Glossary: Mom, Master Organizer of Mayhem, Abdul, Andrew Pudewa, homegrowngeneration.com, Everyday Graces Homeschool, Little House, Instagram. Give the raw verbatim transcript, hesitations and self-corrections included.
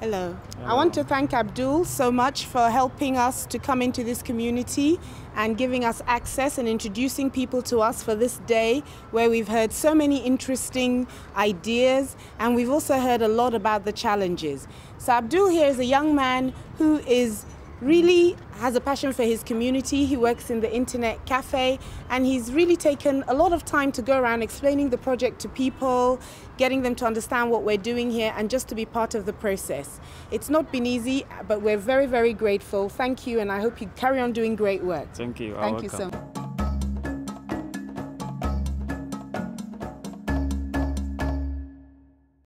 Hello. Hello. I want to thank Abdul so much for helping us to come into this community and giving us access and introducing people to us for this day where we've heard so many interesting ideas and we've also heard a lot about the challenges. So Abdul here is a young man who is really has a passion for his community. He works in the internet cafe and he's really taken a lot of time to go around explaining the project to people, getting them to understand what we're doing here and just to be part of the process. It's not been easy, but we're very, very grateful. Thank you, and I hope you carry on doing great work. Thank you. Thank you so much.